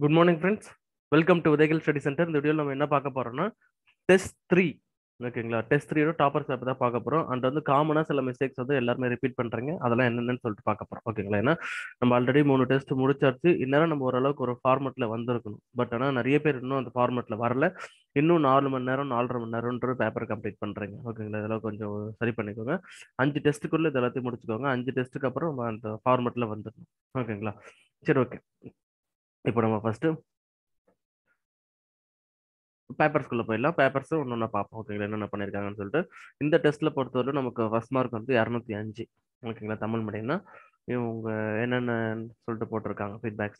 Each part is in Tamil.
Good morning friends, welcome to Udegil Study Center. In the video we will test 3, okay, test 3 oda toppers appo paaka porom and the common sila mistakes adha ellarume repeat pandranga adala enna nu solli paaka porom okay la ena nam already 3 test mudichachu innara nam oralavukku or format la vandirukonu but ana nariya per innum and format la varala innum 4 mani neram 4.5 mani neram ndu paper complete pandranga okay la idala konjam sari panikonga 5 test kulla idalathai mudichukonga 5 test ku appuram and format la vandirukonu okay la seri okay. Now we will see the papers. We will see the in the test. We will see the first mark. We will see the Tamil. We will see the feedbacks.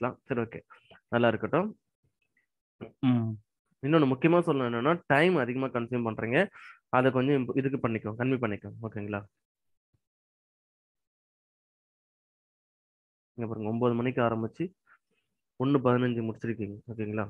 You know, முக்கியமா சொல்லணும்னா time அதிகமா கன்சியூம் பண்றீங்க. அத கொஞ்சம் இதுக்கு பண்ணிக்கோங்க, கன்வி பண்ணிக்கோங்க ஓகேங்களா. இங்க பாருங்க 9 மணிக்கு ஆரம்பிச்சு 1:15 முடிச்சிருக்கீங்க ஓகேங்களா.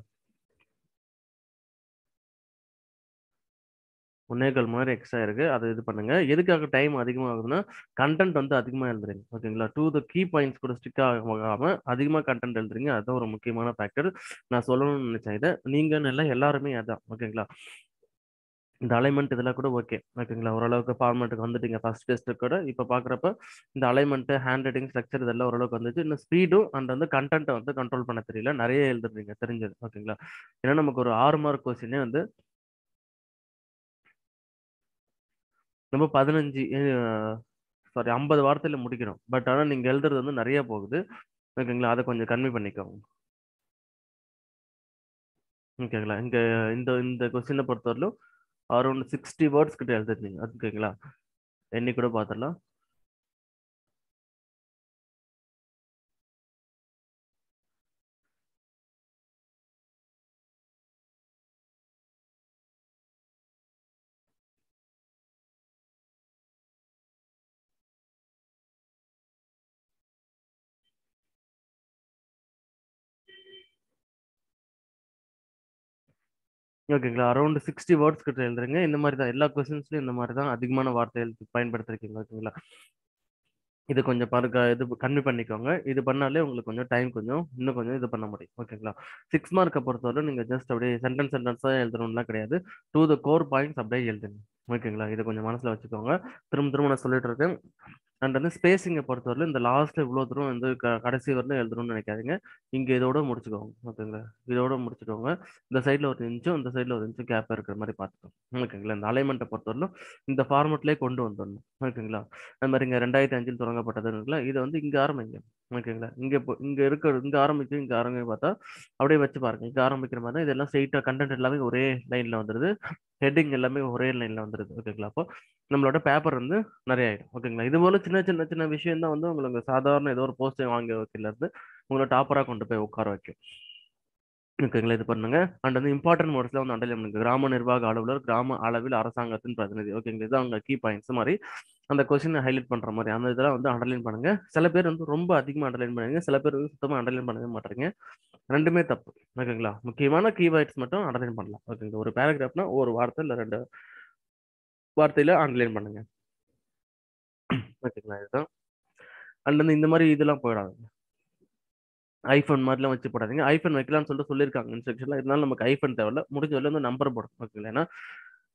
1.25 மணி நேரம் எக்ஸ்ட்ரா இருக்கு, அதை இது பண்ணுங்க. எதுக்காக டைம் அதிகமாக ஆகுதுன்னா கண்டென்ட் வந்து அதிகமாக எழுதுறீங்க ஓகேங்களா. டூ த கீ பாயிண்ட்ஸ் கூட ஸ்டிக் ஆகாம அதிகமாக கண்டென்ட் எழுதுறீங்க, அதுதான் ஒரு முக்கியமான ஃபேக்டர். நான் சொல்லணும்னு நினைச்சேன் இதை, நீங்கள் நல்லா எல்லாருமே அதான் ஓகேங்களா. இந்த அலைன்மெண்ட் இதெல்லாம் கூட ஓகே ஓகேங்களா. ஓரளவுக்கு ஃபார்மேட்டுக்கு வந்துட்டீங்க ஃபர்ஸ்ட் டெஸ்ட்டு கூட. இப்போ பார்க்குறப்ப இந்த அலைன்மெண்ட்டு, ஹேண்ட் ரைட்டிங், ஸ்ட்ரக்சர் இதெல்லாம் ஓரளவுக்கு வந்துச்சு. இன்னும் ஸ்பீடும் அண்ட் வந்து கண்டென்ட்டை வந்து கண்ட்ரோல் பண்ண தெரியல, நிறைய எழுதுறீங்க தெரிஞ்சது ஓகேங்களா. ஏன்னா நமக்கு ஒரு 6 மார்க் கொஸ்டினே வந்து நம்ம 50 வார்த்தையில் முடிக்கிறோம். பட் ஆனால் நீங்கள் எழுதுறது வந்து நிறைய போகுது ஓகேங்களா. அதை கொஞ்சம் கன்வி பண்ணிக்கோங்க ஓகேங்களா. இங்கே இந்த இந்த கொஸ்டினை பொறுத்தவரையிலும் around 60 words கிட்ட எழுதிருந்தீங்க ஓகேங்களா. எண்ணி கூட பார்த்துடலாம். ஓகேங்களா அரௌண்ட் 60 வேர்ட்ஸ் கிட்ட எழுதுறீங்க. இந்த மாதிரி தான் எல்லா கொஸ்டின்ஸ்லையும் இந்த மாதிரி தான் அதிகமான வார்த்தை பயன்படுத்திருக்கீங்க ஓகேங்களா. இது கொஞ்சம் இது கன்வி பண்ணிக்கோங்க. இது பண்ணாலே உங்களுக்கு கொஞ்சம் டைம் கொஞ்சம் இன்னும் கொஞ்சம் இது பண்ண முடியும் ஓகேங்களா. 6 மார்க்கை பொறுத்தவரை நீங்கள் ஜஸ்ட் அப்படியே சென்டென்ஸாக எழுதணும்லாம் கிடையாது, டூ த கோர் பாயிண்ட்ஸ் அப்படியே எழுதுங்க ஓகேங்களா. இதை கொஞ்சம் மனசில் வச்சுக்கோங்க, திரும்ப நான் சொல்லிட்டு இருக்கேன். அண்ட் வந்து ஸ்பேசிங்கை பொறுத்தவரையிலும் இந்த லாஸ்ட்டில் இவ்வளோ தூரம் வந்து கடைசி வரலும் எழுதணும்னு நினைக்காதீங்க. இங்கே இதோட முடிச்சுக்கோங்க ஓகேங்களா. இதோட முடிச்சுக்கோங்க. இந்த சைடில் ஒரு இன்ச்சும் இந்த சைடில் ஒரு இன்ச்சும் கேப் இருக்கிற மாதிரி பார்த்துக்கோங்க ஓகேங்களா. இந்த அலைன்மெண்ட்டை பொறுத்தவரையிலும் இந்த ஃபார்மெட்லேயே கொண்டு வந்துடணும் ஓகேங்களா. அது மாதிரி இங்கே 2005 தொடங்கப்பட்டதுங்களா. இதை வந்து இங்கே ஆரம்பிங்க ஓகேங்களா. இங்கே இப்போ இங்கே இருக்கிற இங்கே ஆரம்பிக்க பார்த்தா அப்படியே வச்சு பாருங்கள். இங்கே ஆரம்பிக்கிற மாதிரி தான் இதெல்லாம் ஸ்ட்ரெயிட்டாக கண்டென்ட் எல்லாமே ஒரே லைனில் வந்துடுது, ஹெட்டிங் எல்லாமே ஒரே லைனில் வந்துடுது ஓகேங்களா. அப்போ நம்மளோட பேப்பர் வந்து நிறைய ஆகிடும் ஓகேங்களா. இது போல் சின்ன விஷயம் தான் வந்து உங்களுக்கு சாதாரண ஏதோ ஒரு போஸ்ட் வாங்க வைக்கிறது உங்களை டாப்பராக கொண்டு போய் உட்கார வைக்கும் ஓகேங்களா. இது பண்ணுங்க. அண்ட் வந்து இம்பார்ட்டன்ட் வேர்ட்ஸ்ல வந்து அண்டர்லைன் பண்ணுங்க. கிராம நிர்வாக அலுவலர், கிராம அளவில் அரசாங்கத்தின் பிரதிநிதி ஓகேங்களா. இது அவங்க கீ பாயிண்ட்ஸ் மாதிரி அந்த கொஸ்டினை ஹைலைட் பண்ணுற மாதிரி அந்த இதெல்லாம் வந்து அண்டர்லைன் பண்ணுங்க. சில பேர் வந்து ரொம்ப அதிகமாக அண்டர்லைன் பண்ணுவீங்க, சில பேர் வந்து சுத்தமாக அண்டர்லைன் பண்ணவே மாட்டீங்க. ரெண்டுமே தப்பு ஓகேங்களா. முக்கியமான கீ பாயிண்ட்ஸ் மட்டும் அண்டர்லைன் பண்ணலாம் ஓகேங்களா. ஒரு பேராகிராஃப்னா ஒரு வார்த்தை இல்லை 2 வார்த்தையில அண்டர்லைன் பண்ணுங்க ஓகேங்களா. இதுதான். அண்ட் வந்து இந்த மாதிரி இதெல்லாம் போயிடாதுங்க. ஐஃபோன் மாதிரிலாம் வச்சு போடாதீங்க. ஐஃபோன் வைக்கலாம்னு சொல்லிட்டு சொல்லியிருக்காங்க இன்ஸ்ட்ரக்ஷன்ல, இருந்தாலும் நமக்கு ஐஃபோன் தேவையில்ல. முடிஞ்ச வரல வந்து நம்பர் போடணும் ஓகேங்களா. ஏன்னா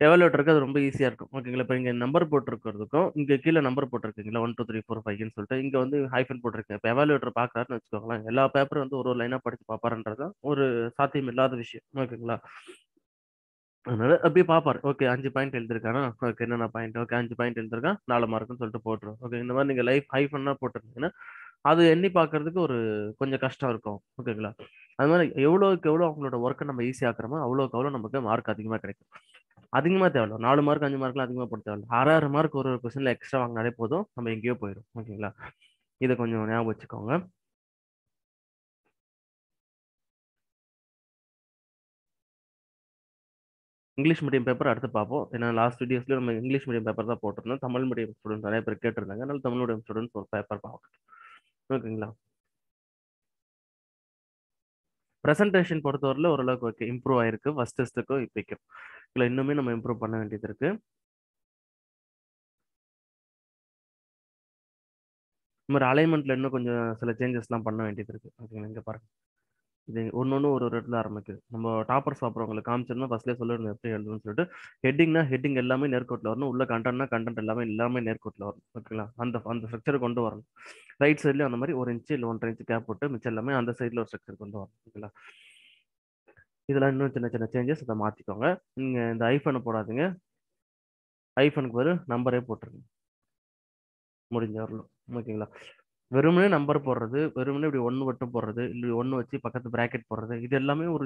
எவல்யூட்டருக்கு அது ரொம்ப ஈஸியாக இருக்கும் ஓகேங்களா. இப்போ இங்கே நம்பர் போட்டிருக்கிறதுக்கும் இங்கே கீழே நம்பர் போட்டிருக்கீங்களா 1 2 3 4 5ன்னு சொல்லிட்டு இங்கே வந்து ஹைஃபன் போட்டிருக்கீங்க. இப்போ எவல்யூட்டர் பார்க்குறாருன்னு வச்சுக்கோங்களேன், எல்லா பேப்பரும் வந்து ஒரு லைனாக படித்து பார்ப்பாருன்றதான் ஒரு சாத்தியம் இல்லாத விஷயம் ஓகேங்களா. அதனால அப்படியே பார்ப்பாரு. ஓகே 5 பாயிண்ட் எழுதிருக்கானா, ஓகே என்னென்ன பாயிண்ட், ஓகே 5 பாயிண்ட் எழுதிருக்கான் 4 மார்க்குன்னு சொல்லிட்டு போட்டுரும் ஓகே. இந்த மாதிரி நீங்கள் லைஃப் ஹைஃபன்னா போட்டிருந்தீங்கன்னா அது எண்ணி பார்க்கறதுக்கு ஒரு கொஞ்சம் கஷ்டம் இருக்கும் ஓகேங்களா. அது மாதிரி எவ்வளோக்கு எவ்வளோ அவங்களோட ஒர்க்கை நம்ம ஈஸியாக்குறோமோ அவ்வளோக்கு எவ்வளோ நமக்கு மார்க் அதிகமாக கிடைக்கும். அதிகமாக தேவையில்ல, 4 மார்க் 5 மார்க்லாம் அதிகமாக போட தேவையில்ல. 6 மார்க் ஒரு கொஸ்டினில் எக்ஸ்ட்ரா வாங்கினாலே போதும், நம்ம எங்கேயோ போயிடும் ஓகேங்களா. இதை கொஞ்சம் ஞாபகம் வச்சுக்கோங்க. இங்கிலீஷ் மீடியம் பேப்பர் அடுத்து பார்ப்போம். ஏன்னா லாஸ்ட் வீடியோஸ்லேயும் நம்ம இங்கிலீஷ் மீடியம் பேப்பர் தான் போட்டிருந்தோம். தமிழ் மீடியம் ஸ்டூடெண்ட்ஸ் நிறைய பேர் கேட்டிருந்தாங்க, அதனால தமிழ் மீடியம் ஸ்டூடெண்ட்ஸ் ஒரு பேப்பர் பார்க்கணும் ஓகேங்களா. ப்ரெசன்டேஷன் பொறுத்தவரையில் ஓரளவுக்கு ஓகே, இம்ப்ரூவ் ஆகிருக்கு ஃபஸ்ட் டெஸ்ட்டுக்கும் இப்போக்கும். இல்லை இன்னுமே நம்ம இம்ப்ரூவ் பண்ண வேண்டியது இருக்குது. இந்த மாதிரி அலைன்மெண்ட்டில் இன்னும் கொஞ்சம் சில சேஞ்சஸ்லாம் பண்ண வேண்டியது இருக்குது ஓகேங்களா. இங்கே பாருங்கள் Then one or red alarm. Number toppers up on the comchana, Pasla Solar and heading a heading element aircot or no content element aircot lorn. And the structure condor. Right side on the Mari or in chill on trench cap, Michelame, and the side load structure condor. This is changes the Marticonga. The iPhone Poradinga iPhone number a portrait. Murinjarlo, Makingla. Verumine number porade, verumine one word to porade, one chip at the bracket porade, either lame or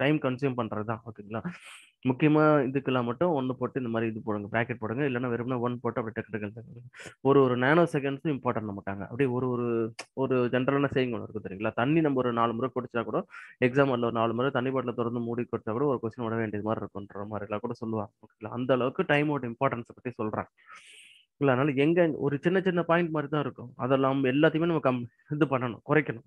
time consumed pantrada. Mukima in the Kalamato, one pot in the Marie bracket poranga, Elena Veruna, one pot of a technical or nanoseconds important Namatanga, or general saying or Latani number and Almura Kotchakro, exam alone Almura, Tanibata or the Moody Kotchakro, or question whatever and is more control, Maracota Solva, and the local time out importance of the soldier. Young and original pint Martharco, other lamb, Latin come the Panano, correction,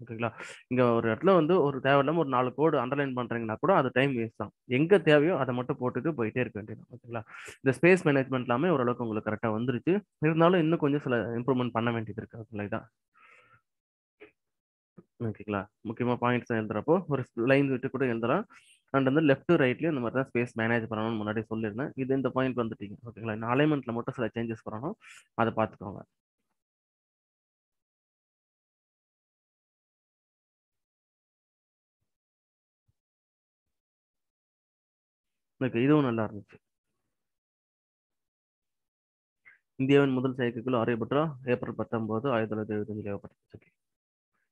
Ratlando or Tavalam or Nalco, underline Pantang Napoda, the time is some. Younger Tavio, other motor portrait by Terra. The space management lame or local character on the rich, there's no in the conjunction improvement parliament like that. Mukima points and Rapo, or lines with Eldra. And then the left to right lane, the space manage around Monadi Solina, within the point on the thing. Okay, like alignment Lamotas changes for now, other path cover. Like either one alarm. India and Mudal cycle are April Patamboda, either the Leopard.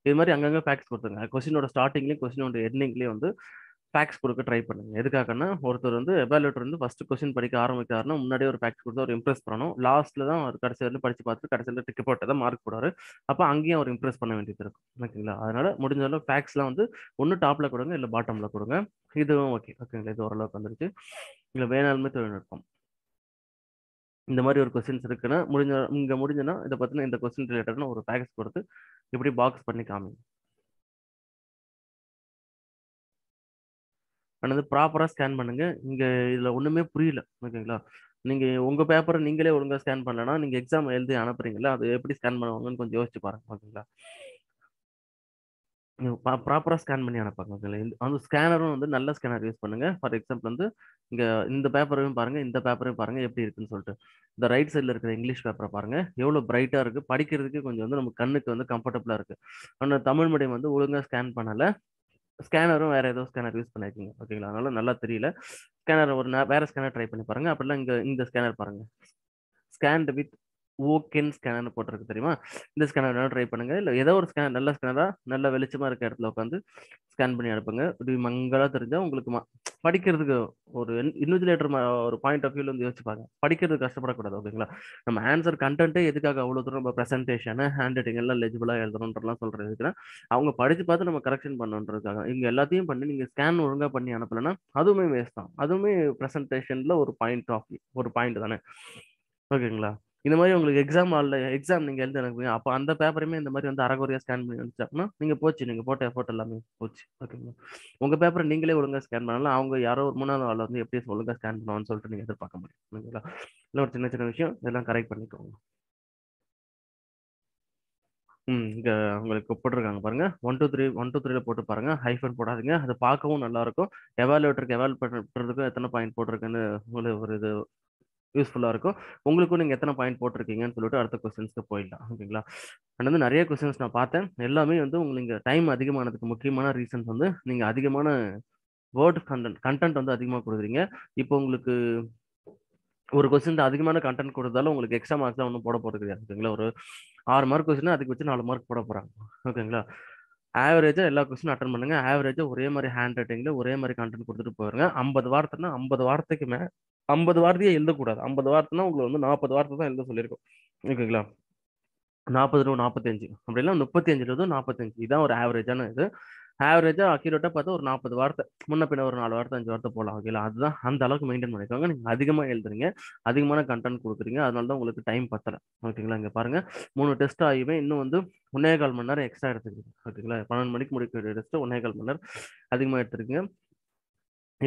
You marry younger facts for the question or starting link, question on the ending on the facts for a tripe. Edakana, or the evaluator in the first question, Parikar, Munadi or facts or impress Prano, last Lana or Carcel, Parchipat, Carcel, Ticket, the mark for her, Apangi or impress Panamenti. Another Mudinala facts on the one top lacuranga, the bottom lacuranga, either okay, like the Orla Pandre, Lavanal Method.com. In the Mario questions, Mudinana, the Patan and the question related over facts for the box Panikami. Another proper scan பண்ணுங்க இங்க இதுல ஒண்ணுமே புரியல ஓகேங்களா நீங்க உங்க பேப்பரை நீங்களே ஒழுங்கா ஸ்கேன் பண்ணலனா நீங்க எக்ஸாம் எழுதி அனுப்புறீங்கல அது எப்படி ஸ்கேன் பண்ணுவாங்கன்னு கொஞ்சம் யோசிச்சு பாருங்க ஓகேங்களா ப்ராப்பரா ஸ்கேன் பண்ணி அனுப்புங்க ஓகேங்களா அந்த ஸ்கேனரும் வந்து நல்ல ஸ்கேனர் யூஸ் பண்ணுங்க ஃபார் எக்ஸாம்பிள் வந்து இங்க இந்த பேப்பரையும் பாருங்க இந்த பேப்பரையும் பாருங்க எப்படி இருக்குன்னு சொல்லிட்டு இந்த ரைட் சைடுல இருக்கிற இங்கிலீஷ் பேப்பரை பாருங்க எவ்வளவு பிரைட்டா இருக்கு படிக்கிறதுக்கு கொஞ்சம் வந்து நம்ம கண்ணுக்கு வந்து கம்ஃபர்ட்டபிளா இருக்கு ஆனா தமிழ் மீடியம் வந்து ஒழுங்கா ஸ்கேன் பண்ணல Scanner or either scanner use panaking. Okay, Nala Trila scanner or where scanner try Paranga, Apalanga in the scanner paranga. Scanned with Woken scanner portrait. This scanner not try Pananga, either or scan Nala scanner, Nala Velichimar cat locanda, scan Panarpanga, do Mangala Terja, particular or inulator or point of view on the Ochipanga, particular customer Kodaka. Some answer content, Edaka presentation, handwriting, legible, Eldron, Soldier, Anga Participata, a correction Panandra, in Latin Pandin, scan Uranga Pandianaplana, Adume Vesta, Adume presentation low or point of or point than a. In the Marion exam, examining Elder, upon the paper, the Marion Aragoria scan, Ninga poaching a pot of Potalami, poach. Unga paper and Ningle scan, Langa Yaro, Mona, all of the place, Volga scan, non sultan in the Pakam. Lord Senator, they are correct. உங்களுக்கு போட்டுருக்காங்க பாருங்க 1 2 3 போட்டு பாருங்க ஹைஃபன் போடாதீங்க அது பார்க்கவும் நல்லா இருக்கும் எவாலுவேட்டருக்கு எவால் பண்றதுக்கு எத்தனை பாயிண்ட் போட்டுருக்குன்னு ஒரு இது useful இருக்கும் உங்களுக்கு நீங்க எத்தனை பாயிண்ட் போட்டுருக்கீங்கன்னு சொல்லிட்டு அடுத்த क्वेश्चंसக்கு போயிடலாம் ஓகேங்களா அண்ட் வந்து நிறைய क्वेश्चंस நான் பார்த்தேன் எல்லாமே வந்து உங்களுக்கு டைம் அதிகமானதுக்கு முக்கியமான ரீசன்ஸ் வந்து நீங்க அதிகமான வேர்ட் கண்டென்ட் வந்து அதிகமா கொடுக்குறீங்க இப்போ உங்களுக்கு ஒரு क्वेश्चन அதிகமான கண்டென்ட் கொடுத்தால உங்களுக்கு எக்ஸ்ட்ரா மார்க்ஸ் தான் ஒன்னு போட போறது இல்ல ஓகேங்களா ஒரு 6 மார்க் क्वेश्चन அதுக்கு வச்சு 4 மார்க் போட போறாங்க ஓகேங்களா Average, all questions attend பண்ணுங்க average ஒரே மாதிரி ஹேண்ட் ரைட்டிங்ல ஒரே மாதிரி கண்டென்ட் கொடுத்துட்டு போறீங்க 50 வார்த்தைனா 50 வார்த்தைக்கு மேல 50 வார்த்தையே எழுத கூடாது 50 வார்த்தைனா உங்களுக்கு வந்து 40 வார்த்தை தான் எழுத சொல்லிருக்கோம் ஓகேங்களா 40 45 அப்படினா 35 45 இதான் ஒரு அவரேஜான இது அவரேஜா அக்யூரேட்டா பார்த்தா ஒரு 40 வார்த்தை முன்ன பின்ன ஒரு 4 வார்த்தை 5 வார்த்தை போலாம் ஓகேங்களா அதுதான் அந்த அளவுக்கு மெயின்டெய்ன் பண்ணிக்கோங்க நீங்க அதிகமா எழுதுறீங்க அதிகமான கண்டென்ட் கொடுக்குறீங்க அதனால தான் உங்களுக்கு டைம் பத்தல ஓகேங்களா இங்க பாருங்க 3 டெஸ்ட் ஆயிவே இன்னும் வந்து 1.25 மணி நேரம் எக்ஸ்ட்ரா எடுத்துக்கிங்க ஓகேங்களா 12 மணிக்கு முடிக்க வேண்டிய டெஸ்ட் 1.25 மணி நேரம் அதிகமா எடுத்துக்கிங்க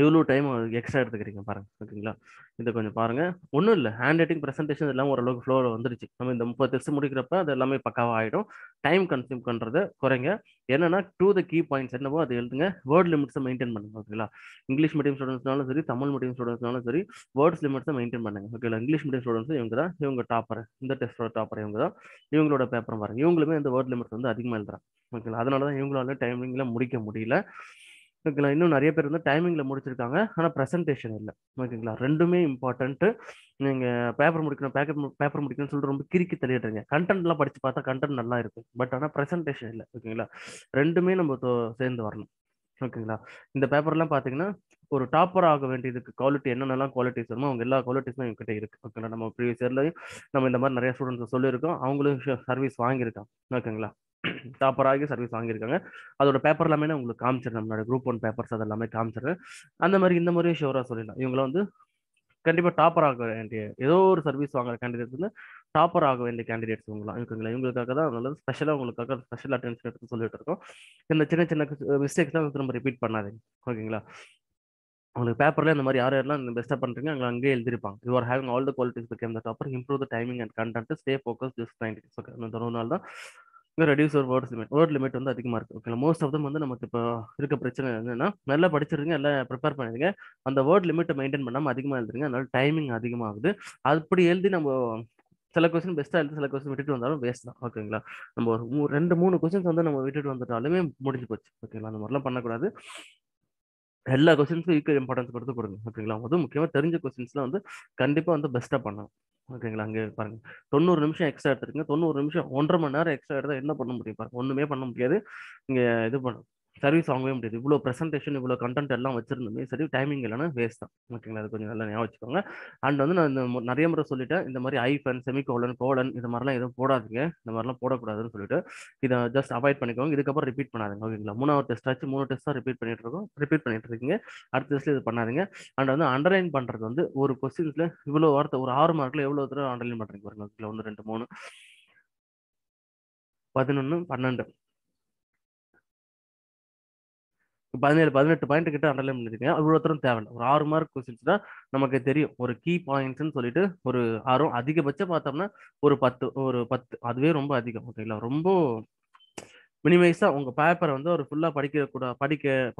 எவ்வளோ டைம் எக்ஸ்ட்ரா எடுத்துக்கிறீங்க பாருங்கள் ஓகேங்களா. இதை கொஞ்சம் பாருங்கள், ஒன்றும் இல்லை, ஹேண்ட் ரைட்டிங் ப்ரெசன்டேஷன் எல்லாம் ஓரளவுக்கு ஃப்ளோவில் வந்துருச்சு. நம்ம இந்த 30 டெஸ்ட் முடிக்கிறப்ப அது எல்லாமே பக்காவாக ஆகிடும். டைம் கன்சியூம் பண்ணுறது குறைங்க. என்னென்னா டூ த கீ பாயிண்ட்ஸ் என்னவோ அதை எழுதுங்க. வேர்ட் லிமிட்ஸை மெயின்டைன் பண்ணுங்க ஓகேங்களா. இங்கிலீஷ் மீடியம் ஸ்டூடெண்ட்ஸ்னாலும் சரி, தமிழ் மீடியம் ஸ்டூடெண்ட்ஸ்னாலும் சரி, வேர்ட்ஸ் லிமிட்ஸை மெயின்டைன் பண்ணுங்க ஓகேங்களா. இங்கிலீஷ் மீடியம் ஸ்டூடெண்ட்ஸும் இவங்க தான், இவங்க டாப்பர், இந்த டெஸ்ட்டோட டாப்பர் இவங்க தான். இவங்களோட பேப்பர் பாருங்கள், இவங்களுமே அந்த வேர்ட் லிமிட்ஸ் வந்து அதிகமாக எழுதுறாங்க ஓகேங்களா. அதனால தான் இவங்களால டைமிங்கில் முடிக்க முடியல ஓகேங்களா. இன்னும் நிறைய பேர் வந்து டைமிங்கில் முடிச்சிருக்காங்க, ஆனால் ப்ரெசன்டேஷன் இல்லை ஓகேங்களா. ரெண்டுமே இம்பார்ட்டன்ட்டு. நீங்கள் பேப்பர் முடிக்கணும் பேப்பர் முடிக்கணும்னு சொல்லிட்டு ரொம்ப கிறுக்கி தள்ளிடுறீங்க. கண்டென்ட்லாம் படித்து பார்த்தா கண்டென்ட் நல்லா இருக்கும், பட் ஆனால் ப்ரெசன்டேஷன் இல்லை ஓகேங்களா. ரெண்டுமே நம்ம சேர்ந்து வரணும் ஓகேங்களா. இந்த பேப்பர்லாம் பார்த்தீங்கன்னா ஒரு டாப்பர் ஆக வேண்டியதுக்கு குவாலிட்டி என்னென்னலாம் குவாலிட்டிஸ் வருமோ அவங்க எல்லா குவாலிட்டிஸும் எங்ககிட்ட இருக்குது ஓகேங்களா. நம்ம ப்ரீவியஸ் இயர்லையும் நம்ம இந்த மாதிரி நிறைய ஸ்டூடெண்ட்ஸ் சொல்லியிருக்கோம், அவங்களும் சர்வீஸ் வாங்கியிருக்காங்க ஓகேங்களா. டாப்பராகி சர்வீஸ் வாங்கியிருக்காங்க. அதோட பேப்பர் எல்லாமே நான் உங்களுக்கு காமிச்சிடுறேன், நம்மளோட குரூப் 1 பேப்பர்ஸ் அதெல்லாமே காமிச்சிடுறேன். அந்த மாதிரி இந்த மாதிரியே ஷோராக சொல்லிடலாம், இவங்கள வந்து கண்டிப்பாக டாப்பர் ஆக வேண்டிய ஏதோ ஒரு சர்வீஸ் வாங்குற கேண்டிடேட்ஸ் வந்து டாப்பர் ஆக வேண்டிய கேண்டிடேட்ஸ் இவங்களாம் இருக்குங்களா. இவங்களுக்காக தான் நல்லது ஸ்பெஷலாக உங்களுக்காக ஸ்பெஷல் அட்டென்ஷன் எடுத்து சொல்லிட்டு இருக்கோம். இந்த சின்ன சின்ன மிஸ்டேக்ஸ் தான் திரும்ப ரிப்பீட் பண்ணாதீங்க ஓகேங்களா. உங்களுக்கு பேப்பரில் இந்த மாதிரி யார் யாரெல்லாம் பெஸ்ட்டாக பண்ணுறீங்க அங்கே அங்கேயே எழுதிருப்பாங்க. You are having all the qualities பக்கம் இந்த topper improve the timing and content stay focus just 90 okay. அந்த ஒரு நாள் தான் இங்கே ரெடியூஸ் ஒரு வேர்ட் லிமிட் வந்து அதிகமாக இருக்குது ஓகேங்களா. மோஸ்ட் ஆஃப் தம் வந்து நமக்கு இப்போ இருக்க பிரச்சனை என்னென்னா, நல்லா படிச்சிருங்க, எல்லாம் ப்ரிப்பேர் பண்ணிடுங்க, அந்த வேர்ட் லிமிட்டை மெயின்டைன் பண்ணாமல் அதிகமாக எழுதுறீங்க, அதனால டைமிங் அதிகமாகுது. அப்படி எழுதி நம்ம சில கொஸ்டின் பெஸ்ட்டாக எழுதி சில கொஸ்டின் விட்டுட்டு வந்தாலும் வேஸ்ட் தான் ஓகேங்களா. நம்ம ஒரு 2-3 கொஸ்டின்ஸ் வந்து நம்ம விட்டுட்டு வந்துட்டாலுமே முடிஞ்சு போச்சு ஓகேங்களா. அந்த மாதிரிலாம் பண்ணக்கூடாது. எல்லா கொஸ்டின்ஸும் ஈக்குவல் இம்பார்ட்டன்ஸ் கொடுத்து கொடுங்க ஓகேங்களா. அதுவும் முக்கியமாக தெரிஞ்ச கொஸ்டின்ஸ்லாம் வந்து கண்டிப்பாக வந்து பெஸ்ட்டாக பண்ணணும் ஓகேங்களா. அங்கே பாருங்கள் 90 நிமிஷம் எக்ஸ்ட்ரா எடுத்துருக்கீங்க, 90 நிமிஷம் 1.5 மணி நேரம் எக்ஸ்ட்ரா எடுத்தால் என்ன பண்ண முடியும் பாருங்கள், ஒன்றுமே பண்ண முடியாது. இங்கே இது பண்ண சர்வீஸ் வாங்கவே முடியாது. இவ்வளோ ப்ரெசன்டேஷன் இவ்வளோ கண்டென்ட் எல்லாம் வச்சுருந்தோமே சரி, டைமிங் இல்லைன்னா வேஸ்ட் தான் ஓகேங்களா. அது கொஞ்சம் நல்லா ஞாபகம் வச்சுக்கோங்க. அண்ட் வந்து நான் இந்த நிறைய முறை சொல்லிவிட்டேன், இந்த மாதிரி ஐஃபன் செமிகோலன் இது மாதிரிலாம் எதுவும் போடாதுங்க, இந்த மாதிரிலாம் போடக்கூடாதுன்னு சொல்லிட்டு இதை ஜஸ்ட் அவாய்ட் பண்ணிக்கோங்க. இதுக்கப்புறம் ரிப்பீட் பண்ணாதுங்க ஓகேங்களா. 3 டெஸ்ட்டாக ரிப்பீட் பண்ணிட்டு இருக்கீங்க. அடுத்த டெஸ்ட்டில் இது பண்ணாதுங்க. அண்ட் வந்து அண்டர்லைன் பண்ணுறது வந்து ஒரு கொஸ்டின்ஸில் இவ்வளோ வார்த்தை ஒரு 6 மார்க்கில் எவ்வளோ தூரம் அண்டர்லைன் பண்ணுறீங்க பாருங்க ஓகேங்களா. 1, 2, 3, 11, 12 17-18 பாயிண்ட் கிட்ட அண்டர்லைன் பண்ணிருக்கீங்க. அவ்வளோ தூரம் தேவையில்லை. ஒரு 6 மார்க் கொஸ்டின்ஸ் தான் நமக்கு தெரியும். ஒரு கீ பாயிண்ட்ஸ்ன்னு சொல்லிட்டு ஒரு 6 அதிகபட்சம் பார்த்தோம்னா ஒரு 10 அதுவே ரொம்ப அதிகம் ஓகேங்களா. ரொம்ப மினிமைஸாக உங்கள் பேப்பரை வந்து ஒரு ஃபுல்லாக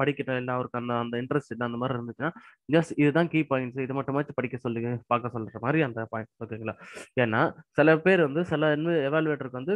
படிக்கிற இல்லை அவருக்கு அந்த இன்ட்ரெஸ்ட் இல்லை அந்த மாதிரி இருந்துச்சுன்னா ஜஸ்ட் இதுதான் கீ பாயிண்ட்ஸ், இது மட்டுமாச்சும் படிக்க சொல்லுங்க பார்க்க சொல்கிற மாதிரி அந்த பாயிண்ட்ஸ் ஓகேங்களா. ஏன்னா சில பேர் வந்து சில எவாலுவேட்டருக்கு வந்து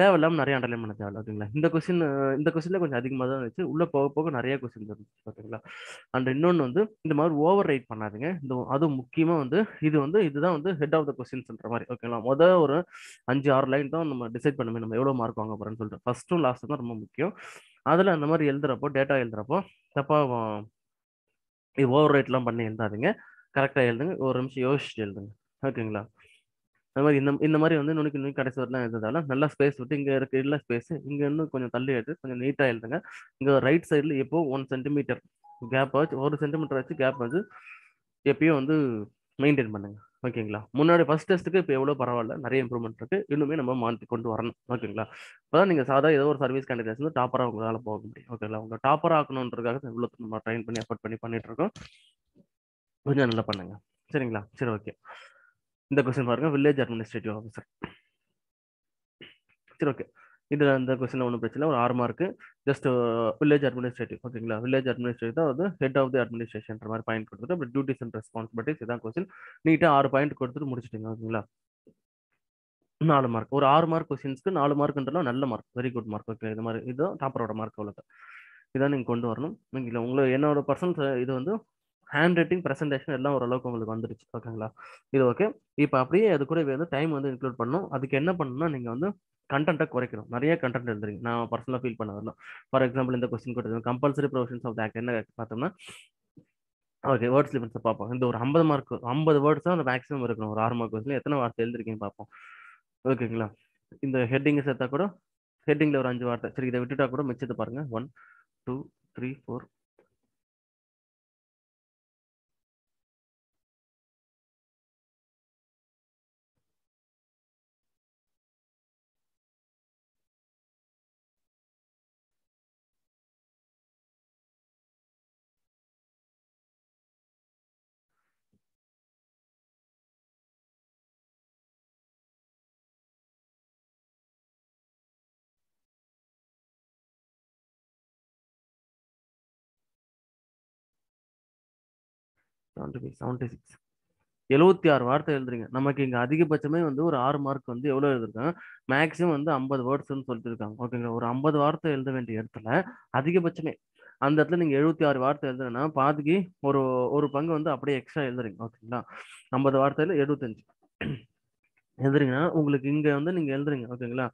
தேவையில்லாமல் நிறைய அண்டர்லைன் பண்ண தேவையில்ல ஓகேங்களா. இந்த கொஸ்டினில் கொஞ்சம் அதிகமாக தான் இருந்துச்சு, உள்ளே போக போக நிறைய கொஸ்டின் இருந்துச்சு ஓகேங்களா. அண்ட் இன்னொன்று வந்து இந்த மாதிரி ஓவர் ரைட் பண்ணாதீங்க. இந்த அதுவும் முக்கியமாக வந்து இதுதான் வந்து ஹெட் ஆஃப் த கொஸ்டின்ஸ்ன்ற மாதிரி ஓகேங்களா. ஒரு 5-6 லைன் தான் நம்ம டிசைட் பண்ணுமே நம்ம எவ்வளோ மார்க் வாங்க போகிறோன்னு சொல்லிட்டு. ஃபஸ்ட்டும் லாஸ்ட்டும் தான் ரொம்ப முக்கியம். அதில் அந்த மாதிரி டேட்டா எழுதுறப்போ தப்பாக ஓவர் ரைட்லாம் பண்ணி எழுதாதீங்க, கரெக்டாக எழுதுங்க, ஒரு நிமிஷம் யோசிச்சு எழுதுங்க ஓகேங்களா. அது மாதிரி இந்த மாதிரி வந்து நுணுக்கி கடைசி வரலாம் எழுதுறதால நல்லா ஸ்பேஸ் விட்டு இங்கே இருக்க இல்லை ஸ்பேஸு இங்கே இன்னும் கொஞ்சம் தள்ளி எழுது, கொஞ்சம் நீட்டாக எழுதுங்க. இங்கே ரைட் சைடில் எப்போ 1 சென்டிமீட்டர் கேப் ஆச்சு, 1 சென்டிமீட்டர் ஆச்சு கேப் வந்து எப்பயும் வந்து மெயின்டைன் பண்ணுங்கள் ஓகேங்களா. முன்னாடி ஃபஸ்ட் டெஸ்ட்டுக்கு இப்போ எவ்வளோ பரவாயில்ல, நிறைய இம்ப்ரூவ்மெண்ட் இருக்குது, இன்னுமே நம்ம மாற்றி கொண்டு வரணும் ஓகேங்களா. இப்போ தான் நீங்கள் சாதா ஏதோ ஒரு சர்வீஸ் கேண்டிடேட்ஸ் வந்து டாப்பராக உங்களால் போக முடியும் ஓகேங்களா. உங்களை டாப்பர் ஆகணுன்றதுக்காக இவ்வளோ நம்ம ட்ரைன் பண்ணி எஃபர்ட் பண்ணிட்டு இருக்கோம். கொஞ்சம் நல்லா பண்ணுங்கள் சரிங்களா. சரி ஓகே, இந்த கொஸ்டின் பாருங்க, வில்லேஜ் அட்மினிஸ்ட்ரேட்டிவ் ஆஃபீஸர். சரி ஓகே, இதில் அந்த கொஸ்டின் ஒன்றும் பிரச்சனை இல்லை. ஒரு 6 மார்க்கு ஜஸ்ட் வில்லேஜ் அட்மினிஸ்ட்ரேட்டிவ் ஓகேங்களா. வில்லேஜ் அட்மினிஸ்ட்ரேட்டிவ் தான் வந்து ஹெட் ஆஃப் தி அட்மினிஸ்ட்ரேஷன்ற மாதிரி பாயிண்ட் கொடுத்துட்டு அப்படி டியூட்டிஸ் அண்ட் ரெஸ்பான்சிபிலிட்டிஸ் இதான் கொஸ்டின். நீட்டாக 6 பாயிண்ட் கொடுத்துட்டு முடிச்சிட்டிங்க ஓகேங்களா. 4 மார்க், ஒரு 6 மார்க் கொஸ்டின்ஸ்க்கு 4 மார்க்குன்றலாம் நல்ல mark, very good mark okay. இது மாதிரி இதுதான் டாப்பரோட மார்க், அவ்வளோ இதான் நீங்கள் கொண்டு வரணும் ஓகேங்களா. உங்களுக்கு என்னோட பர்சன்ஸ் இது வந்து ஹேண்ட் ரைட்டிங் ப்ரெசன்டேஷன் எல்லாம் ஓரளவுக்கு உங்களுக்கு வந்துடுச்சு ஓகேங்களா. இது ஓகே. இப்போ அப்படியே அது கூட வந்து டைம் வந்து இன்க்ளூட் பண்ணணும். அதுக்கு என்ன பண்ணணும்னா நீங்கள் வந்து கண்டென்ட்டை குறைக்கணும். நிறைய கண்டென்ட் எழுதுறீங்க, நான் பர்சனலாக ஃபீல் பண்ண வரலாம். ஃபார் எக்ஸாம்பிள் இந்த கொஸ்டின் கொடுத்தது compulsory provisions of the act என்ன பார்த்தோம்னா Okay, words limits paapom. Indha or 50 mark 50 words ah maximum irukku or 6 mark question la ethana vaartha eldirukkinga paapom. Okay la indha heading setta kuda heading la or 5 vaartha seri idha vittu ta kuda michadhu parunga 1 2 3 4 76 76 வார்த்தை எழுதுறீங்க. நமக்கு இங்க அதிகபட்சமே வந்து ஒரு 6 மார்க் வந்து எவ்வளவு எழுதிருக்காங்க, மேக்ஸிமம் வந்து 50 வேர்ட்ஸ் னு சொல்லிட்டு இருக்காங்க. ஓகேங்களா, ஒரு 50 வார்த்தை எழுத வேண்டிய இடத்துல அதிகபட்சமே அந்த இடத்துல நீங்க 76 வார்த்தை எழுதுனா பாதிக்கு ஒரு ஒரு பங்கு வந்து அப்படியே எக்ஸ்ட்ரா எழுதுறீங்க. ஓகேங்களா, 50 வார்த்தையில 75 எழுதுறீங்கன்னா உங்களுக்கு இங்க வந்து நீங்க எழுதுறீங்க. ஓகேங்களா,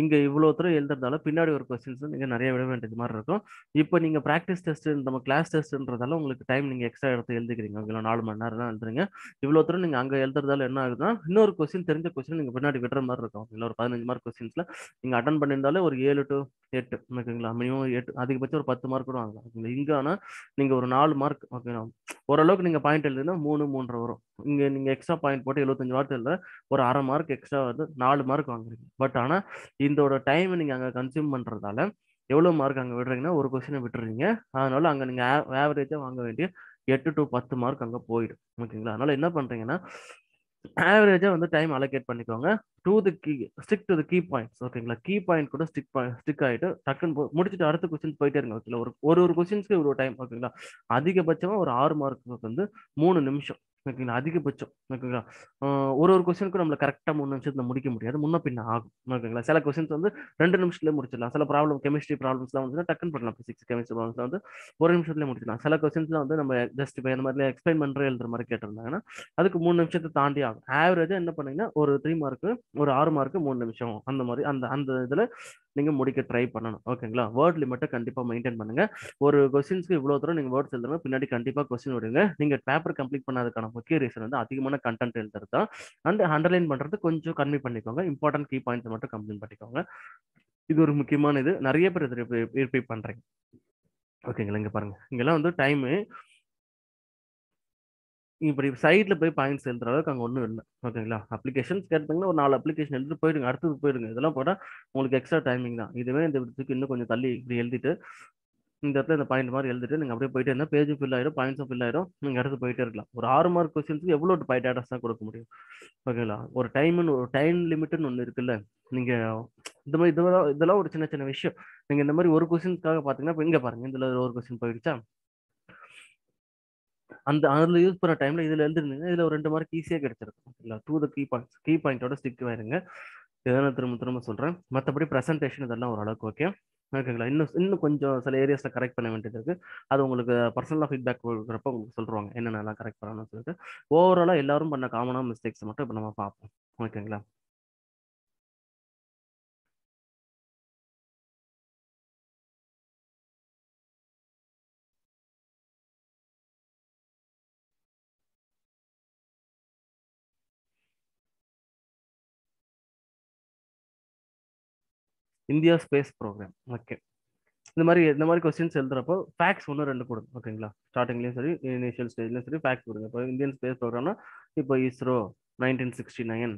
இங்க இவ்வளவு தூரம் எழுதுறதால பின்னாடி ஒரு क्वेश्चंस நீங்க நிறைய விட வேண்டியது மாதிரி இருக்கும். இப்போ நீங்க பிராக்டிஸ் டெஸ்ட் நம்ம கிளாஸ் டெஸ்ட்ன்றதால உங்களுக்கு டைம் நீங்க எக்ஸ்ட்ரா எடுத்து எழுதிக்கிறீங்க. ஓகேங்களா, 4 மணி நேரம் தான் எழுதுறீங்க. இவ்வளவு தூரம் நீங்க அங்க எழுதுறதால என்ன ஆகுதுன்னா இன்னொரு क्वेश्चन தெரிஞ்ச क्वेश्चन நீங்க பின்னாடி விடுற மாதிரி இருக்கும். இல்ல ஒரு 15 மார்க் क्वेश्चंसல நீங்க அட்டெண்ட் பண்ணிருந்தாலே ஒரு 7 to 8 ஓகேங்களா, மினிமம் 8 அதிகபட்சம் ஒரு 10 மார்க் கூட வாங்கலாம். இங்க ஆனா நீங்க ஒரு 4 மார்க் ஓகேங்களா ஓரளவுக்கு நீங்க பாயிண்ட் எழுதுனா 3 3.5 வரும். இங்க நீங்க எக்ஸ்ட்ரா பாயிண்ட் போட்டு 75 வார்த்தை எழுத ஒரு 1/2 மார்க் எக்ஸ்ட்ரா வந்து 4 மார்க் வாங்குறீங்க. பட் ஆனா இதோட டைம் நீங்க அங்க கன்சியூம் பண்றதால எவ்வளவு மார்க் அங்க விடுறீங்கன்னா ஒரு क्वेश्चन விட்டுறீங்க. அதனால அங்க நீங்க ஆவரேஜா வாங்க வேண்டிய 8 to 10 மார்க் அங்க போயிடும். ஓகேங்களா, அதனால என்ன பண்றீங்கன்னா ஆவரேஜா வந்து டைம் அலோகேட் பண்ணிக்கோங்க. Stick to the key points. ஓகேங்களா, கீ பாயிண்ட் கூட ஸ்டிக் ஆயிட்டு டக்குன்னு முடிச்சுட்டு அடுத்த क्वेश्चन போயிட்டே இருங்க. ஓகேங்களா, ஒரு क्वेश्चंसக்கு ஒரு டைம். ஓகேங்களா, அதிகபட்சமா ஒரு 6 மார்க்குக்கு வந்து 3 நிமிஷம். ஓகேங்களா, அதிகபட்சம். ஓகேங்களா, ஒரு क्वेश्चनக்கு நம்மள கரெக்டா 3 நிமிஷத்துல முடிக்க முடியாது, முன்ன பின்ன ஆகும். ஓகேங்களா, சில क्वेश्चंस வந்து 2 நிமிஷத்துல முடிச்சிடலாம். சில ப்ராப்ளம் கெமிஸ்ட்ரி ப்ராப்ளம்ஸ்லாம் வந்து டக்குன்னு பண்ணலாம். பிசிக்ஸ் கெமிஸ்ட்ரி ப்ராப்ளம்ஸ்லாம் வந்து 1 நிமிஷத்துல முடிச்சிடலாம். சில क्वेश्चंसலாம் வந்து நம்ம ஜஸ்ட் இந்த மாதிரி எக்ஸ்பிளைன் பண்ற எழுதுற மாதிரி கேட்டிருந்தாங்கன்னா அதுக்கு 3 நிமிஷத்தை தாண்டி ஆகும். ஆவரேஜா என்ன பண்ணீங்கன்னா ஒரு 3 மார்க் ஒரு 6 மார்க்கு 3 நிமிஷம் அந்த மாதிரி அந்த இதுல நீங்க முடிக்க ட்ரை பண்ணணும். ஓகேங்களா, வேர்ட் லிமிட்டை கண்டிப்பா மெயின்டைன் பண்ணுங்க. ஒரு क्वेश्चंसக்கு இவ்வளவு தூரம் நீங்க வேர்ட்ஸ் எழுதுறீங்க, பின்னாடி கண்டிப்பா क्वेश्चन விடுங்க. நீங்க பேப்பர் கம்ப்ளீட் பண்ணாததுக்கான முக்கிய ரீசன் வந்து அதிகமான கண்டென்ட் எழுதுறது தான். அண்ட் அண்டர்லைன் பண்றது கொஞ்சம் கம்மி பண்ணிக்கோங்க. இம்பார்ட்டன்ட் கீ பாயிண்ட்ஸ் மட்டும் கம்ப்ளீட் பண்ணிக்கோங்க. இது ஒரு முக்கியமான இது, நிறைய பேர் இது ரிப்பீட் பண்றீங்க. ஓகேங்களா, இங்க பாருங்க, இங்கெல்லாம் வந்து டைம் இப்படி சைட்ல போய் பாயிண்ட்ஸ் எழுதுற அளவுக்கு அங்கே ஒன்றும் இல்லை. ஓகேங்களா, அப்ளிகேஷன்ஸ் கேட்டிங்கன்னா ஒரு 4 அப்ளிகேஷன் எழுதிட்டு போயிடுங்க, அடுத்தது போயிடுங்க. இதெல்லாம் போட்டால் உங்களுக்கு எக்ஸ்ட்ரா டைமிங் தான். இதுவே இந்த விதத்துக்கு இன்னும் கொஞ்சம் தள்ளி இப்படி எழுதிட்டு இந்த இடத்துல இந்த பாயிண்ட் மாதிரி எழுதிட்டு நீங்கள் அப்படியே போயிட்டே இருந்தால் பேஜும் ஃபில் ஆயிடும், பாயிண்ட்ஸும் ஃபில் ஆயிடும், நீங்கள் அடுத்து போயிட்டே இருக்கலாம். ஒரு 6 மார்க் क्वेश्चंसக்கு எவ்வளோ டேட்டாஸ் தான் கொடுக்க முடியும். ஓகேங்களா, ஒரு டைம் லிமிட்னு ஒன்று இருக்குல்ல. நீங்கள் இந்த மாதிரி இதெல்லாம் ஒரு சின்ன சின்ன விஷயம். நீங்கள் இந்த மாதிரி ஒரு क्वेश्चंसக்காக பார்த்தீங்கன்னா இப்போ இங்கே பாருங்கள், இதில் ஒரு क्वेश्चन போயிடுச்சா, அந்த அதில் யூஸ் பண்ணுற டைமில் இதில் எழுதிருந்தீங்கன்னா இதில் ஒரு 2 மார்க் ஈஸியாக கிடைச்சிருக்கும். இல்லை, to the key points, key பாயிண்டோட ஸ்டிக் ஆயிருங்க. இதெல்லாம் திரும்ப சொல்கிறேன். மற்றபடி ப்ரெசன்டேஷன் இதெல்லாம் ஓரளவுக்கு ஓகே. ஓகேங்களா, இன்னும் கொஞ்சம் சில ஏரியாஸில் கரெக்ட் பண்ண வேண்டியது இருக்குது. அது உங்களுக்கு பர்சனலாக ஃபீட்பேக் கொடுக்குறப்ப உங்களுக்கு சொல்லுவாங்க என்னென்னலாம் கரெக்ட் பண்ணணும்னு சொல்லிட்டு. ஓவராலாக எல்லாரும் பண்ண காமனாக மிஸ்டேக்ஸ் மட்டும் இப்போ நம்ம பார்ப்போம். ஓகேங்களா, இந்தியா ஸ்பேஸ் ப்ரோக்ராம். ஓகே, இந்த மாதிரி क्वेश्चंस எழுதுறப்போ ஃபேக்ட்ஸ் 1 2 கொடுங்க. ஓகேங்களா, ஸ்டார்டிங்லேயும் சரி இனிஷியல் ஸ்டேஜ்லேயும் சரி ஃபேக்ட்ஸ் கொடுங்க. இப்போ இந்தியன் ஸ்பேஸ் ப்ரோக்ராம்னா இப்போ ISRO 1969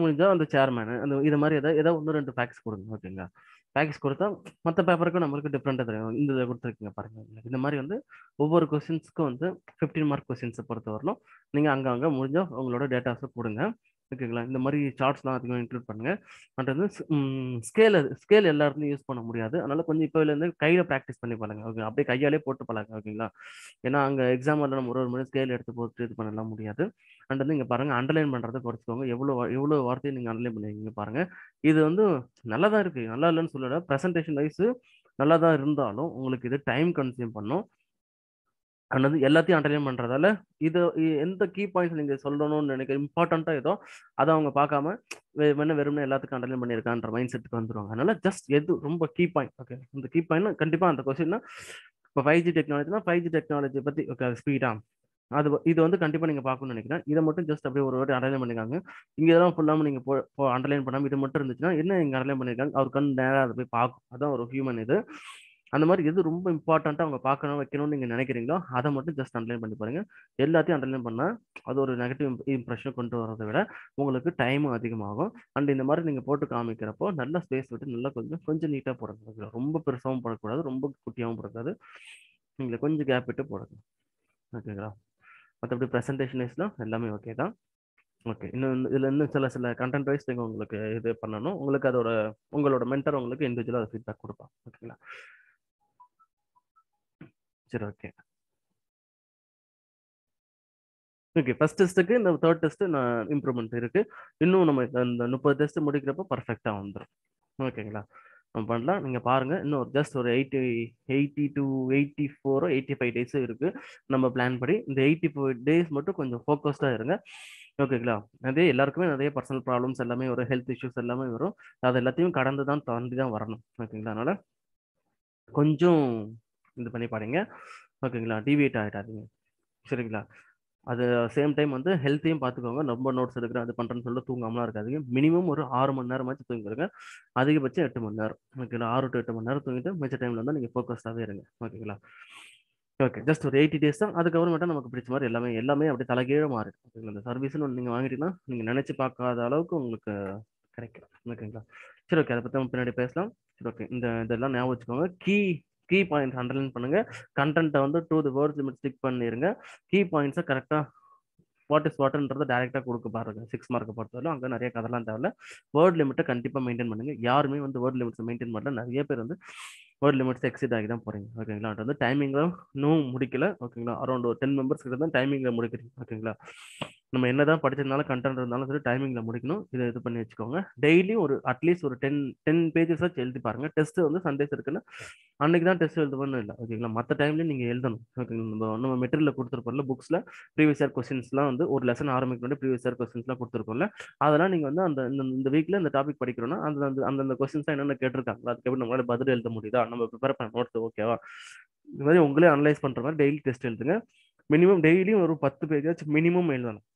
முடிஞ்சால் அந்த சேர்மேனு அந்த இது மாதிரி ஏதாவது 1 2 ஃபேக்ட்ஸ் கொடுங்க. ஓகேங்களா, ஃபேக்ட்ஸ் கொடுத்தா மற்ற பேப்பருக்கும் நம்மளுக்கு டிஃப்ரெண்ட்டாக தெரியும். இந்த இதை கொடுத்துருக்கீங்க பாருங்கள். இந்த மாதிரி வந்து ஒவ்வொரு क्वेश्चंसக்கும் வந்து 15 மார்க் क्वेश्चंसை பொறுத்த வரலும் நீங்கள் அங்கங்கே முடிஞ்சால் உங்களோட டேட்டாஸை கொடுங்க. ஓகேங்களா, இந்த மாதிரி சார்ட்ஸ்லாம் அதிகமாக இன்க்ளூட் பண்ணுங்கள். அண்ட் வந்து ஸ்கேல் எல்லா இடத்துலையும் யூஸ் பண்ண முடியாது. அதனால் கொஞ்சம் இப்போலேருந்து கையில் ப்ராக்டிஸ் பண்ணி பாருங்க. ஓகே, அப்படியே கையாலே போட்டு பாருங்க. ஓகேங்களா, ஏன்னா அங்கே எக்ஸாமில் நம்ம ஒரு முறை ஸ்கேல் எடுத்து போட்டு இது பண்ணலாம் முடியாது. அண்ட் வந்து இங்கே பாருங்கள், அண்டர்லைன் பண்ணுறதை குறைச்சிக்கோங்க. எவ்வளோ வார்த்தையை நீங்கள் அண்டர்லைன் பண்ணிக்கிங்க பாருங்கள். இது வந்து நல்லா தான் இருக்குது, நல்லா இல்லைன்னு சொல்லலை. ப்ரெசன்டேஷன் வைஸு நல்லா தான் இருந்தாலும் உங்களுக்கு இது டைம் கன்சியூம் பண்ணும். ಅನ್ನೋದು ಎಲ್ಲಾத்தையும் அண்டர்லைன் பண்றதால இது எந்த கீ பாயிண்ட்ஸ் நீங்க சொல்லணும்னு நினைக்கிற இம்பார்ட்டண்டா ஏதோ அத அவங்க பார்க்காம என்ன வெறும்னே எல்லாத்துக்கும் அண்டர்லைன் பண்ணிருக்கான்ற மைண்ட் செட்டுக்கு வந்துருவாங்க. அதனால ஜஸ்ட் எது ரொம்ப கீ பாயிண்ட் ஓகே இந்த கீ பாயிண்ட் கண்டிப்பா அந்த क्वेश्चनனா இப்ப 5G டெக்னாலஜினா 5G டெக்னாலஜி பத்தி ஓகே ஸ்பீடா அது இது வந்து கண்டிப்பா நீங்க பார்க்கணும்னு நினைக்கிறேன். இத மட்டும் ஜஸ்ட் அப்படியே ஒரு வாட்டி அண்டர்லைன் பண்ணிருக்காங்க. இங்க இதெல்லாம் ஃபுல்லாம நீங்க அண்டர்லைன் பண்ணாம இது மட்டும் இருந்துச்சுன்னா என்ன இங்க அண்டர்லைன் பண்ணிருக்காங்க அவர் கண் நேரா அது போய் பார்க்கும். அதான் ஒரு ஹியூமன் இது. அந்த மாதிரி எது ரொம்ப இம்பார்ட்டண்ட்டாக அவங்க பார்க்கணும் வைக்கணும்னு நீங்கள் நினைக்கிறீங்களோ அதை மட்டும் ஜஸ்ட் அண்டர்லைன் பண்ணி பாருங்கள். எல்லாத்தையும் அண்டர்லைன் பண்ணால் அது ஒரு நெகட்டிவ் இம்ப்ரெஷன் கொண்டு வரதை விட உங்களுக்கு டைமும் அதிகமாகும். அண்ட் இந்த மாதிரி நீங்கள் போட்டு காமிக்கிறப்போ நல்லா ஸ்பேஸ் விட்டு நல்லா கொஞ்சம் கொஞ்சம் நீட்டாக போடுறது, ரொம்ப பெருசாகவும் போடக்கூடாது, ரொம்ப குட்டியாகவும் போடக்கூடாது, நீங்களே கொஞ்சம் கேப் விட்டு போடுங்க ஓகேங்களா. மற்றபடி ப்ரெசன்டேஷன்ஸ்லாம் எல்லாமே ஓகே தான். ஓகே இன்னும் இதில் இன்னும் சில சில கண்டென்ட் வைஸ் நீங்கள் உங்களுக்கு இது பண்ணணும். உங்களுக்கு அதோட உங்களோட மென்டர் உங்களுக்கு இண்டிவிஜுவலாக அதை ஃபீட்பேக் கொடுப்பாங்க ஓகேங்களா. சரி ஓகே ஓகே ஃபர்ஸ்ட் டெஸ்ட்டுக்கு இந்த தேர்ட் டெஸ்ட்டு நான் இம்ப்ரூவ்மெண்ட் இருக்குது. இன்னும் நம்ம இந்த 30 டெஸ்ட்டு முடிக்கிறப்போ பர்ஃபெக்டாக வந்துடும் ஓகேங்களா. நம்ம பண்ணலாம். நீங்கள் பாருங்கள் இன்னும் ஒரு ஜஸ்ட் ஒரு 80 to 84 or 85 days இருக்குது நம்ம பிளான் படி. இந்த 85 days மட்டும் கொஞ்சம் ஃபோக்கஸ்டாக இருங்க ஓகேங்களா. அதே எல்லாருக்குமே நிறைய பர்சனல் ப்ராப்ளம்ஸ் எல்லாமே ஒரு ஹெல்த் இஷ்யூஸ் எல்லாமே வரும். அது எல்லாத்தையும் கடந்து தான் தாண்டி தான் வரணும் ஓகேங்களா. அதனால் கொஞ்சம் இது பண்ணி பாருங்க ஓகேங்களா. டிவியேட் ஆகிடாதீங்க சரிங்களா. அது சேம் டைம் வந்து ஹெல்த்தையும் பார்த்துக்கோங்க. ரொம்ப நோட்ஸ் எடுக்கிறேன் அது பண்ணுறேன்னு சொல்லிட்டு தூங்காமலாம் இருக்காதிங்க. மினிமம் ஒரு 6 மணி நேரமாச்சும் தூங்கிடுங்க. அதிகபட்சம் 8 மணி நேரம் ஓகேங்களா. 6 to 8 மணி நேரம் தூங்கிட்டு மிச்ச டைமில் தான் நீங்கள் ஃபோக்கஸ்டாகவே இருங்க ஓகேங்களா. ஓகே ஜஸ்ட் ஒரு 80 days தான். அதுக்கப்புறமேட்டா நமக்கு பிடிச்ச மாதிரி எல்லாமே எல்லாமே அப்படி தலைகீழ மாறும் ஓகேங்களா. இந்த சர்வீஸ்ன்னு ஒன்று நீங்கள் வாங்கிட்டீங்கன்னா நீங்கள் நினச்சி பார்க்காத அளவுக்கு உங்களுக்கு கிடைக்கும் ஓகேங்களா. சரி ஓகே அதை பற்றி நம்ம பின்னாடி பேசலாம். சரி ஓகே இந்த இதெல்லாம் ஞாபகம் வச்சுக்கோங்க. கீ பாயிண்ட்ஸ் அண்டர்லைன் பண்ணுங்க. கண்டென்ட்டை வந்து 2 words லிமிட் ஸ்டிக் பண்ணிருங்க. கீ பாயிண்ட்ஸை கரெக்டாக வாட் இஸ் வாட்ன்றதை டேரெக்டாக கொடுக்க பாருங்க. 6 மார்க்கை பொறுத்தவரைக்கும் அங்கே நிறைய கதெல்லாம் தேவையில்ல. வேர்ட் லிமிட்டை கண்டிப்பாக மெயின்டைன் பண்ணுங்க. யாருமே வந்து வேர்ட் லிமிட்ஸை மெயின்டைன் பண்ணல. நிறைய பேர் வந்து வேர்ட் லிமிட்ஸ் எக்ஸிட் ஆகி தான் போறீங்க ஓகேங்களா. அது வந்து டைமிங்லாம் இன்னும் முடிக்கல ஓகேங்களா. அரௌண்ட் ஒரு 10 members கிட்ட தான் டைமிங்கில் முடிக்கிறீங்க ஓகேங்களா. நம்ம என்ன தான் படிச்சதுனாலும் கண்டென்ட் இருந்தாலும் சரி டைமிங்கில் முடிக்கணும். இதை இது பண்ணி வச்சுக்கோங்க. டெய்லியும் ஒரு அட்லீஸ்ட் ஒரு 10 pages எழுதி பாருங்க. டெஸ்ட் வந்து சண்டேஸ் இருக்குன்னா அன்னைக்கு தான் டெஸ்ட் எழுதுவோன்னு இல்லை ஓகேங்களா. மற்ற டைம்லேயும் நீங்கள் எழுதணும் ஓகேங்களா. நம்ம மெட்டீரியல் கொடுத்துருப்போம்ல புக்ஸில் ப்ரீவியஸ் இயர் கொஸ்டின்ஸ்லாம் வந்து ஒரு லெசன் ஆரம்பிக்க வேண்டிய ப்ரீவியஸ் இயர் கொஸ்டின்ஸ்லாம் கொடுத்துருக்கோம்ல. அதெல்லாம் நீங்கள் வந்து அந்த இந்த வீக்கில் இந்த டாபிக் படிக்கிறோன்னா அந்த கொஸ்டின்ஸாக என்னென்ன கேட்டிருக்காங்களா அதுக்கு எப்படி நம்மளால பதில் எழுத முடியுதா நம்ம ப்ரிப்பேர் பண்ண நோட்ஸ் ஓகேவா. இது மாதிரி உங்களே அனலைஸ் பண்ணுற மாதிரி டெய்லி டெஸ்ட் எழுதுங்க. மினிமம் டெய்லியும் ஒரு 10 pages மினிமம் எழுதணும்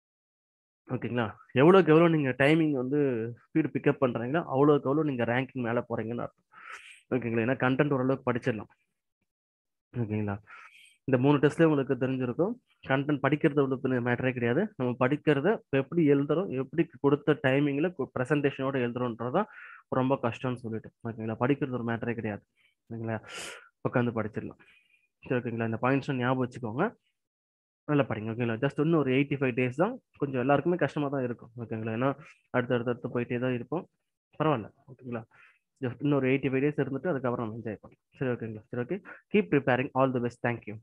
ஓகேங்களா. எவ்வளோக்கு எவ்வளோ நீங்கள் டைமிங் வந்து ஸ்பீடு பிக்கப் பண்ணுறீங்களோ அவ்வளோக்கு எவ்வளோ நீங்கள் ரேங்கிங் மேலே போகிறீங்கன்னு அர்த்தம் ஓகேங்களா. ஏன்னா கண்டென்ட் ஓரளவுக்கு படிச்சிடலாம் ஓகேங்களா. இந்த 3 டெஸ்ட்லேயே உங்களுக்கு தெரிஞ்சிருக்கும். கண்டென்ட் படிக்கிறது உங்களுக்கு மேட்டரே கிடையாது. நம்ம படிக்கிறத எப்படி எழுதுறோம், எப்படி கொடுத்த டைமிங்கில் ப்ரெசன்டேஷனோட எழுதுறோன்றதான் ரொம்ப கஷ்டம்னு சொல்லிட்டு ஓகேங்களா. படிக்கிறது ஒரு மேட்டரே கிடையாது ஓகேங்களா. உட்காந்து படிச்சிடலாம் சரி ஓகேங்களா. இந்த பாயிண்ட்ஸும் ஞாபகம் வச்சுக்கோங்க. நல்லா படிங்க ஓகேங்களா. ஜஸ்ட் இன்னும் ஒரு 85 days தான். கொஞ்சம் எல்லாருக்குமே கஷ்டமாக தான் இருக்கும் ஓகேங்களா. ஏன்னா அடுத்தடுத்து போயிட்டே தான் இருப்போம். பரவாயில்ல ஓகேங்களா. ஜஸ்ட் இன்னொரு 85 days இருந்துட்டு அதுக்கப்புறம் நம்ம என்ஜாய் பண்ணலாம். சரி ஓகேங்களா. சரி okay keep preparing. All the best. Thank you.